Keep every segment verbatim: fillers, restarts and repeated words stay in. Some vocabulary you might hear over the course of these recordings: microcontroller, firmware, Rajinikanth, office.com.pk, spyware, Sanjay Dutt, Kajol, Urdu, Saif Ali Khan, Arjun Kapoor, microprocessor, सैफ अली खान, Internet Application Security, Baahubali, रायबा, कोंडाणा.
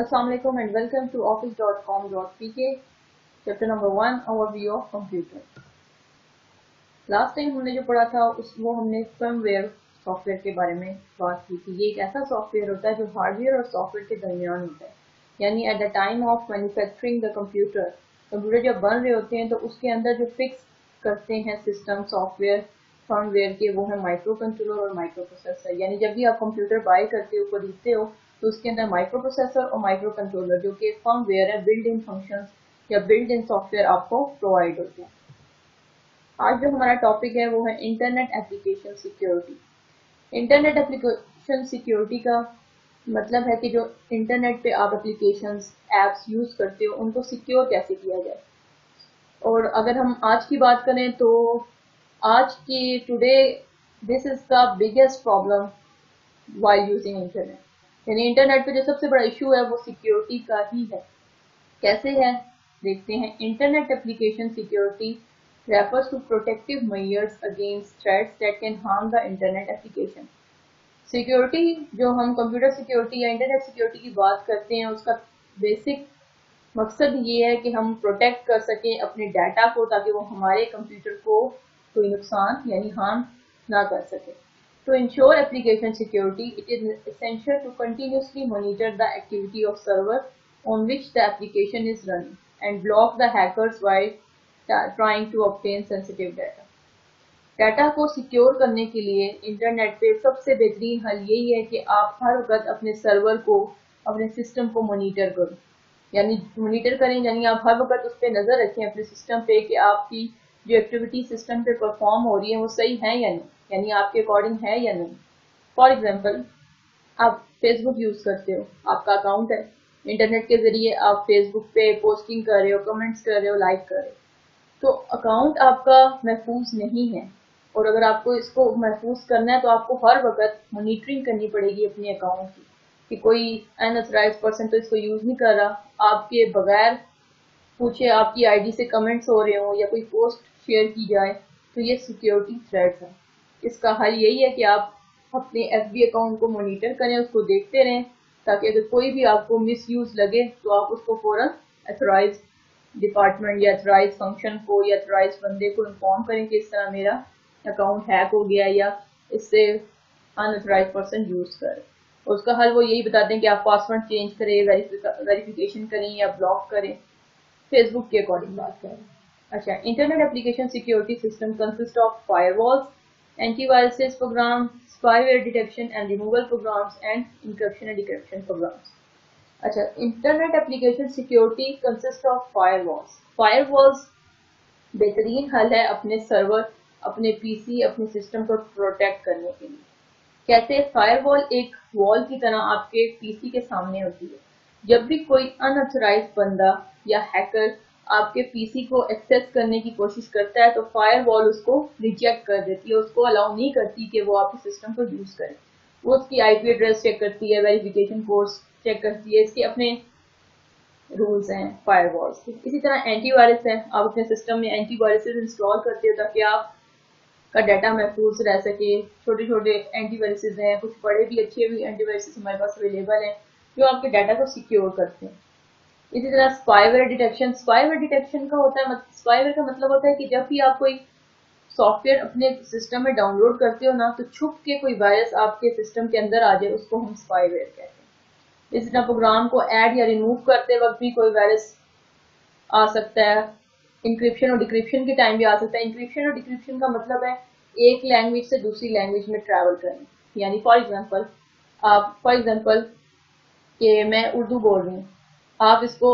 Assalamualaikum and welcome to office dot com dot p k chapter number one overview of computer. Last time हमने जो पढ़ा था उस वो हमने firmware software के बारे में बात की थी. ये एक ऐसा software होता है जो hardware और software के दरमियान होता है. यानी at the time of manufacturing the computer, computer जब बन रहे होते हैं तो उसके अंदर जो fix करते हैं सिस्टम सॉफ्टवेयर फर्मवेयर के वो है माइक्रो कंट्रोलर और माइक्रो प्रोसेसर. यानी जब भी आप कंप्यूटर बाय करते हो खरीदते हो तो उसके अंदर माइक्रो प्रोसेसर और माइक्रो कंट्रोलर जो कि फर्मवेयर है बिल्ट इन फंक्शंस या बिल्ट इन सॉफ्टवेयर आपको प्रोवाइड होते हैं. आज जो हमारा टॉपिक है वो है internet application security. Internet application security का मतलब है कि जो इंटरनेट पे आप एप्लीकेशन एप्स यूज करते हो उनको सिक्योर कैसे किया जाए. और अगर हम आज की बात करें तो आज की today this is the biggest problem while using internet. यानी इंटरनेट पे जो सबसे बड़ा इशू है वो सिक्योरिटी का ही है. कैसे है देखते हैं. Internet application security refers to protective measures against threats that can harm the internet application. Security जो हम कंप्यूटर सिक्योरिटी या इंटरनेट सिक्योरिटी की बात करते हैं उसका बेसिक मकसद ये है कि हम प्रोटेक्ट कर सकें अपने डाटा को ताकि वो हमारे कंप्यूटर को कोई नुकसान यानी हार्म ना कर सके. To ensure application security it is essential to continuously monitor the activity of server on which the application is running and block the hackers while trying to obtain sensitive data. Data को secure करने के लिए internet पे सबसे बेहतरीन हल यही है कि आप हर वक्त अपने सर्वर को अपने सिस्टम को मॉनिटर करो. यानी मॉनिटर करें यानी आप हर वक्त उस पर नज़र रखें अपने सिस्टम पे कि आपकी जो एक्टिविटी सिस्टम पे परफॉर्म हो रही है वो सही है या नहीं, यानी आपके अकॉर्डिंग है या नहीं. फॉर एग्जांपल आप फेसबुक यूज़ करते हो, आपका अकाउंट है, इंटरनेट के ज़रिए आप फेसबुक पे पोस्टिंग कर रहे हो, कमेंट्स कर रहे हो, लाइक कर रहे हो, तो अकाउंट आपका महफूज नहीं है. और अगर आपको इसको महफूज करना है तो आपको हर वक्त मॉनिटरिंग करनी पड़ेगी अपने अकाउंट की कि कोई अनऑथराइज्ड पर्सन तो इसको यूज़ नहीं कर रहा, आपके बगैर पूछे आपकी आईडी से कमेंट्स हो रहे हो या कोई पोस्ट शेयर की जाए, तो ये सिक्योरिटी थ्रेट्स है. इसका हल यही है कि आप अपने एफबी अकाउंट को मॉनिटर करें, उसको देखते रहें ताकि अगर कोई भी आपको मिसयूज लगे तो आप उसको फ़ौरन ऑथराइज डिपार्टमेंट या ऑथराइज फंक्शन को या ऑथराइज बंदे को इन्फॉर्म करें कि इस तरह मेरा अकाउंट हैक हो गया या इससे अनऑथराइज पर्सन यूज़ कर. उसका हल वो यही बताते हैं कि आप पासवर्ड चेंज करें, वेरिफिकेशन करें या ब्लॉक करें, फेसबुक के अकॉर्डिंग बात करें. अच्छा, internet application security system consist of firewalls, antiviruses program, spyware detection and removal programs and encryption and decryption programs. अच्छा, internet application security consist of firewalls. Firewalls बेहतरीन हल है अपने सर्वर, अपने पीसी, अपने सिस्टम को प्रोटेक्ट करने के लिए. कैसे? फायरवॉल एक वॉल की तरह आपके पीसी के सामने होती है. जब भी कोई अनऑथराइज्ड बंदा या हैकर आपके पीसी को एक्सेस करने की कोशिश करता है तो फायरवॉल उसको रिजेक्ट कर देती है, उसको अलाउ नहीं करती कि वो आपके सिस्टम को यूज करे. वो उसकी आईपी एड्रेस चेक करती है, वेरिफिकेशन कोड्स चेक करती है, इसके अपने रूल्स हैं फायरवॉल्स के. इसी तरह एंटीवायरस है, आप अपने सिस्टम में एंटीवायरसेस इंस्टॉल करते हो ताकि आप का डाटा महफूज रह सके. छोटे छोटे एंटीवायरसेस हैं, कुछ बड़े भी अच्छे भी एंटीवायरसेस हमारे पास अवेलेबल हैं जो आपके डाटा को सिक्योर करते हैं. इसी तरह स्पाईवेयर डिटेक्शन. स्पाईवेयर डिटेक्शन का होता है मतलब स्पाईवेयर का मतलब होता है कि जब भी आप कोई सॉफ्टवेयर अपने सिस्टम में डाउनलोड करते हो ना तो छुप के कोई वायरस आपके सिस्टम के अंदर आ जाए, उसको हम स्पाईवेयर कहते हैं. इसी तरह प्रोग्राम को ऐड या रिमूव करते वक्त भी कोई वायरस आ सकता है. इंक्रिप्शन और डिक्रिप्शन के टाइम भी आ सकता है. इंक्रिप्शन और डिक्रिप्शन का मतलब है एक लैंग्वेज से दूसरी लैंग्वेज में ट्रैवल करना. यानी फॉर एग्जांपल आप फॉर एग्जांपल कि मैं उर्दू बोल रही हूँ, आप इसको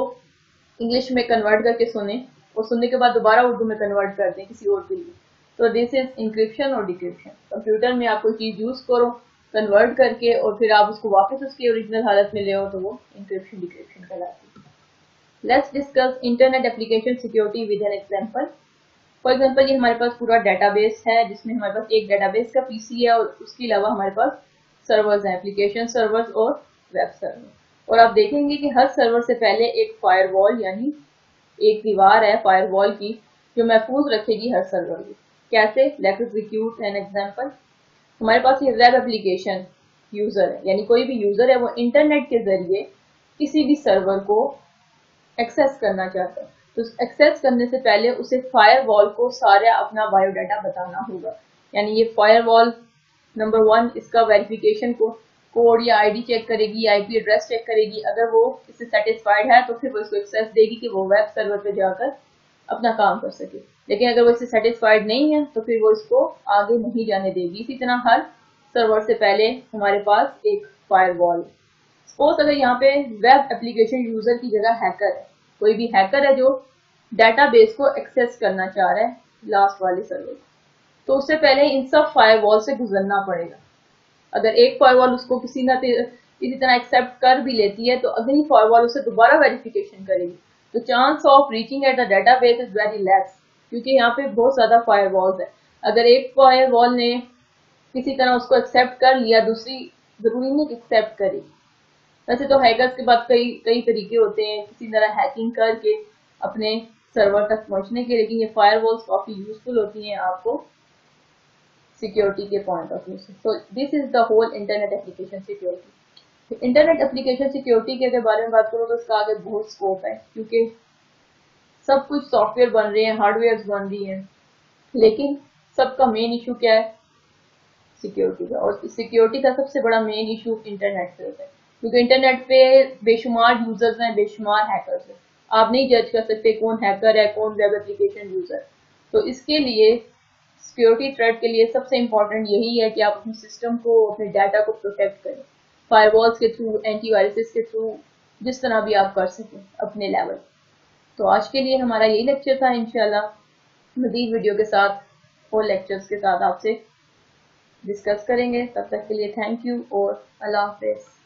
इंग्लिश में कन्वर्ट करके सुने और सुनने के बाद दोबारा उर्दू में कन्वर्ट कर दें किसी और के लिए, तो दिस इज इंक्रिप्शन और डिक्रिप्शन. कंप्यूटर में आप कोई चीज़ यूज़ करो कन्वर्ट करके और फिर आप उसको वापस उसकी ओरिजिनल हालत में ले आओ तो वो इंक्रिप्शन डिक्रिप्शन कहलाती है. Let's discuss internet application security with an example. For example ये हमारे पास पूरा डेटाबेस है जिसमें हमारे पास एक डेटाबेस का पीसी है और उसके अलावा हमारे पास सर्वर्स हैं, एप्लीकेशन सर्वर्स और वेब सर्वर. और आप देखेंगे कि हर सर्वर से पहले एक फायरवॉल यानी एक दीवार है फायरवॉल की जो महफूज रखेगी हर सर्वर को. कैसे? Let's execute an example. हमारे पास ये वेब एप्लीकेशन यूज़र है, यानी कोई भी यूज़र है वो इंटरनेट के जरिए किसी भी सर्वर को एक्सेस करना चाहते हैं, तो एक्सेस करने से पहले उसे फायरवॉल को सारा अपना बायोडाटा बताना होगा। यानी ये फायरवॉल नंबर वन इसका वेरिफिकेशन को कोड या आईडी चेक करेगी, आईपी एड्रेस चेक करेगी। अगर वो इससे सेटिस्फाइड है तो फिर वो इसको एक्सेस देगी कि वो वेब सर्वर पे जाकर अपना काम कर सके। लेकिन अगर वो इससे सेटिस्फाइड नहीं है तो फिर वो इसको आगे नहीं जाने देगी। इसी तरह हर सर्वर से पहले हमारे पास एक फायरवॉल। सपोज अगर यहाँ पे वेब एप्लीकेशन यूजर की जगह हैकर है, कोई भी हैकर है जो डेटाबेस को एक्सेस करना चाह रहा है लास्ट वाले सर्वर, तो उससे पहले इन सब फायरवॉल से गुजरना पड़ेगा। अगर एक फायरवॉल उसको किसी ना किसी तरह एक्सेप्ट कर भी लेती है तो अगली फायरवॉल उसे दोबारा वेरिफिकेशन करेगी, तो chance of reaching at the database is very less, क्योंकि यहाँ पे बहुत ज्यादा फायरवॉल्स है। अगर एक फायरवॉल ने किसी तरह उसको एक्सेप्ट कर लिया, दूसरी जरूरी नहीं एक्सेप्ट करेगी। वैसे तो हैकर्स के पास कई कई तरीके होते हैं किसी तरह हैकिंग करके अपने सर्वर तक पहुंचने के, लेकिन ये फायरवॉल्स काफी यूजफुल होती हैं आपको सिक्योरिटी के पॉइंट ऑफ व्यू से। तो this is the whole internet application security. Internet application security के अगर बारे में बात करूँ तो इसका आगे बहुत स्कोप है, क्योंकि सब कुछ सॉफ्टवेयर बन रहे हैं, हार्डवेयर बन रही हैं, लेकिन सबका मेन इशू क्या है? सिक्योरिटी का। और सिक्योरिटी का सबसे बड़ा मेन इशू इंटरनेट से होता है, क्योंकि इंटरनेट पे बेशुमार यूजर्स हैं, बेशुमार हैकर्स हैं। आप नहीं जज कर सकते कौन हैकर है, कौन वेब एप्लीकेशन यूजर। तो इसके लिए सिक्योरिटी थ्रेट के लिए सबसे इम्पॉर्टेंट यही है कि आप अपने सिस्टम को, अपने डाटा को प्रोटेक्ट करें, फायरवॉल्स के थ्रू, एंटीवायरसेस के थ्रू, जिस तरह भी आप कर सकें अपने लेवल। तो आज के लिए हमारा यही लेक्चर था। इंशाल्लाह मज़ीद वीडियो के साथ और लेक्चर्स के साथ आपसे डिस्कस करेंगे। तब तक के लिए थैंक यू और अल्लाह हाफिज़।